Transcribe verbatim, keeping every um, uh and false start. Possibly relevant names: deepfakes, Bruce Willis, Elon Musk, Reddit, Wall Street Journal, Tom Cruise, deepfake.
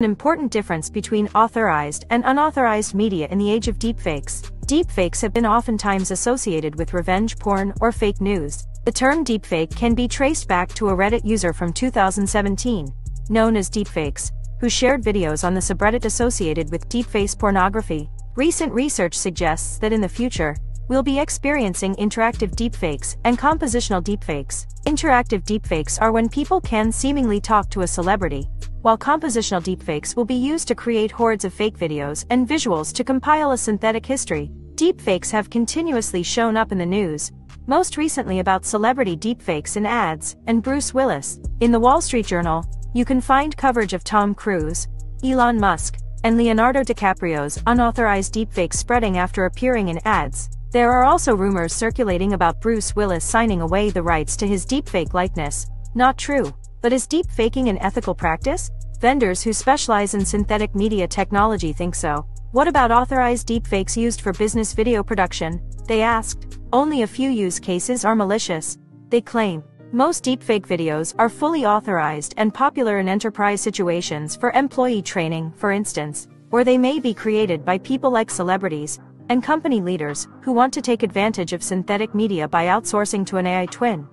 An important difference between authorized and unauthorized media in the age of deepfakes. Deepfakes have been oftentimes associated with revenge porn or fake news. The term deepfake can be traced back to a Reddit user from two thousand seventeen, known as Deepfakes, who shared videos on the subreddit associated with deepfake pornography. Recent research suggests that in the future, we'll be experiencing interactive deepfakes and compositional deepfakes. Interactive deepfakes are when people can seemingly talk to a celebrity, while compositional deepfakes will be used to create hordes of fake videos and visuals to compile a synthetic history. Deepfakes have continuously shown up in the news, most recently about celebrity deepfakes in ads, and Bruce Willis. In the Wall Street Journal, you can find coverage of Tom Cruise, Elon Musk, and Leonardo DiCaprio's unauthorized deepfakes spreading after appearing in ads. There are also rumors circulating about Bruce Willis signing away the rights to his deepfake likeness. Not true. But is deepfaking an ethical practice? Vendors who specialize in synthetic media technology think so. What about authorized deepfakes used for business video production? They asked. Only a few use cases are malicious, they claim. Most deepfake videos are fully authorized and popular in enterprise situations for employee training, for instance, or they may be created by people like celebrities and company leaders who want to take advantage of synthetic media by outsourcing to an A I twin.